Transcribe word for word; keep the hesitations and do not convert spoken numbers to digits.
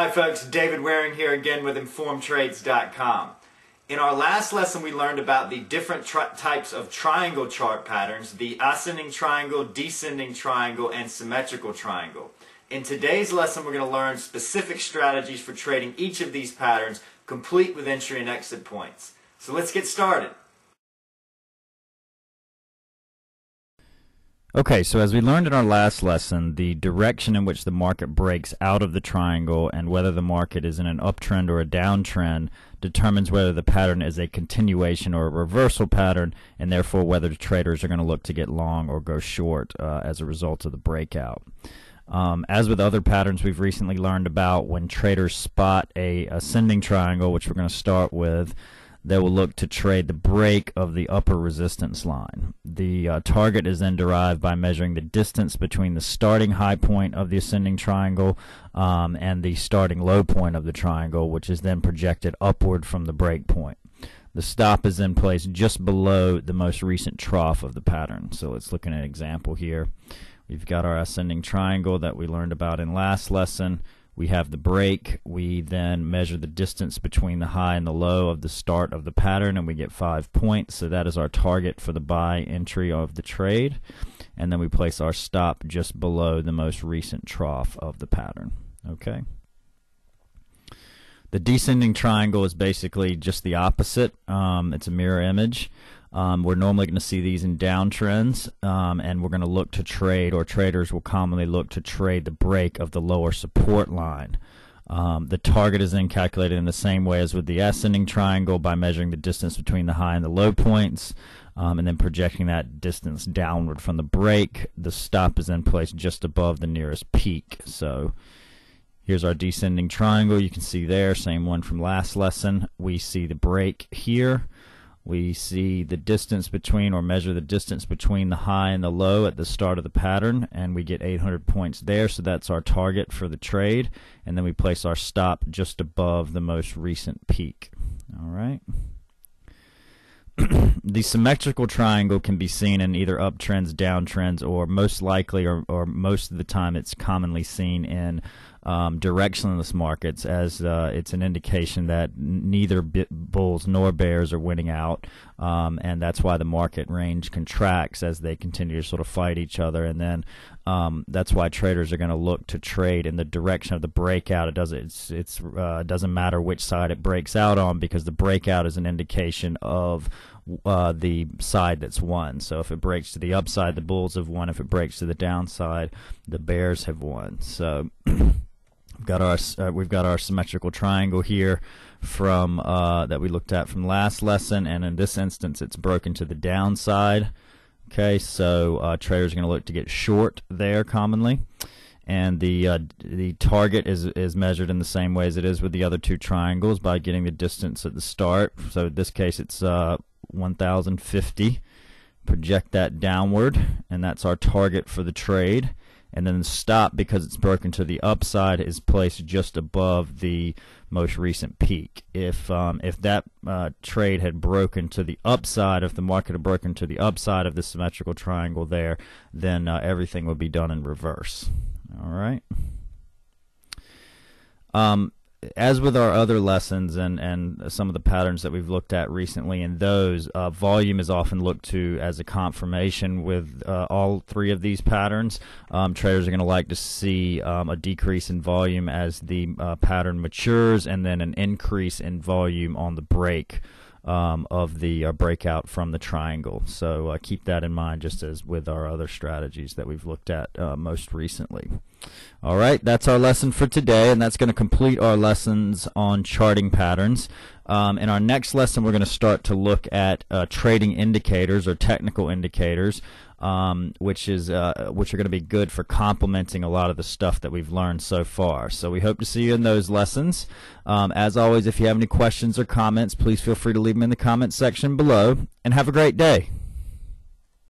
Hi folks, David Waring here again with Informed Trades dot com. In our last lesson we learned about the different types of triangle chart patterns, the ascending triangle, descending triangle, and symmetrical triangle. In today's lesson we're going to learn specific strategies for trading each of these patterns, complete with entry and exit points. So let's get started. Okay, so as we learned in our last lesson, the direction in which the market breaks out of the triangle and whether the market is in an uptrend or a downtrend determines whether the pattern is a continuation or a reversal pattern, and therefore whether the traders are going to look to get long or go short uh, as a result of the breakout. Um, as with other patterns we've recently learned about, when traders spot a ascending triangle, which we're going to start with, they will look to trade the break of the upper resistance line. The uh, target is then derived by measuring the distance between the starting high point of the ascending triangle um, and the starting low point of the triangle, which is then projected upward from the break point. The stop is then placed just below the most recent trough of the pattern. So let's look at an example here. We've got our ascending triangle that we learned about in last lesson. We have the break. We then measure the distance between the high and the low of the start of the pattern, and we get five points. So that is our target for the buy entry of the trade. And then we place our stop just below the most recent trough of the pattern. Okay. The descending triangle is basically just the opposite. Um, it's a mirror image. Um, we're normally going to see these in downtrends, um, and we're going to look to trade, or traders will commonly look to trade the break of the lower support line. Um, the target is then calculated in the same way as with the ascending triangle by measuring the distance between the high and the low points, um, and then projecting that distance downward from the break. The stop is then placed just above the nearest peak. So here's our descending triangle. You can see there, same one from last lesson. We see the break here. We see the distance between, or measure the distance between the high and the low at the start of the pattern, and we get eight hundred points there, so that's our target for the trade. And then we place our stop just above the most recent peak. All right. The symmetrical triangle can be seen in either uptrends, downtrends, or most likely, or, or most of the time, it's commonly seen in um, directionless markets, as uh, it's an indication that neither bulls nor bears are winning out, um, and that's why the market range contracts as they continue to sort of fight each other. And then um, that's why traders are going to look to trade in the direction of the breakout. It doesn't it's, it's uh, doesn't matter which side it breaks out on, because the breakout is an indication of Uh, the side that's won. So if it breaks to the upside, the bulls have won. If it breaks to the downside, the bears have won. So we've got our uh, we've got our symmetrical triangle here from uh, that we looked at from last lesson, and in this instance, it's broken to the downside. Okay, so uh, traders are going to look to get short there commonly. And the uh, the target is is measured in the same way as it is with the other two triangles by getting the distance at the start. So in this case, it's uh, one thousand fifty. Project that downward, and that's our target for the trade. And then the stop, because it's broken to the upside, is placed just above the most recent peak. If um, if that uh, trade had broken to the upside, if the market had broken to the upside of the symmetrical triangle there, then uh, everything would be done in reverse. All right. Um, as with our other lessons and, and some of the patterns that we've looked at recently in those, uh, volume is often looked to as a confirmation with uh, all three of these patterns. Um, traders are going to like to see um, a decrease in volume as the uh, pattern matures, and then an increase in volume on the break um, of the uh, breakout from the triangle. So uh, keep that in mind, just as with our other strategies that we've looked at uh, most recently. All right, that's our lesson for today, and that's going to complete our lessons on charting patterns. Um, in our next lesson, we're going to start to look at uh, trading indicators, or technical indicators, um, which is uh, which are going to be good for complementing a lot of the stuff that we've learned so far. So we hope to see you in those lessons. Um, as always, if you have any questions or comments, please feel free to leave them in the comments section below, and have a great day.